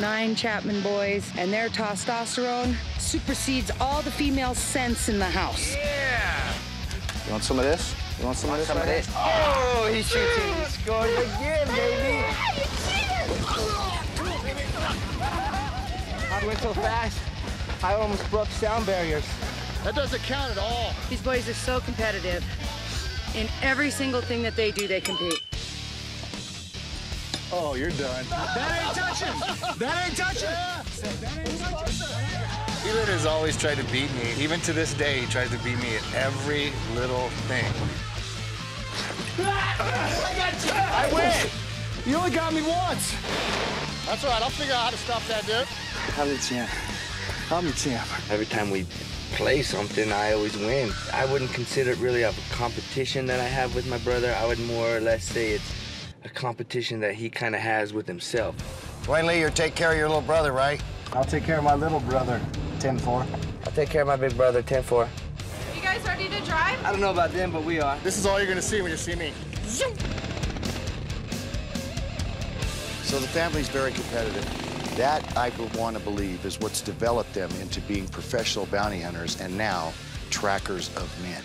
9 Chapman boys, and their testosterone supersedes all the female scents in the house. Yeah! You want some of this? You want some of this? Oh, he shoots it. He scores again, baby! I went so fast, I almost broke sound barriers. That doesn't count at all. These boys are so competitive. In every single thing that they do, they compete. Oh, you're done. That ain't touching! That ain't touching! Yeah. That ain't touching! Elon has always tried to beat me. Even to this day, he tries to beat me at every little thing. I win! You only got me once! That's all right, I'll figure out how to stop that dude. I'm the champ. I'm the champ. Every time we play something, I always win. I wouldn't consider it really a competition that I have with my brother. I would more or less say it's a competition that he kind of has with himself. Dwayne Lee, you'll take care of your little brother, right? I'll take care of my little brother, 10-4. I'll take care of my big brother, 10-4. You guys ready to drive? I don't know about them, but we are. This is all you're gonna see when you see me. Zoom. So the family's very competitive. That, I want to believe, is what's developed them into being professional bounty hunters and now trackers of men.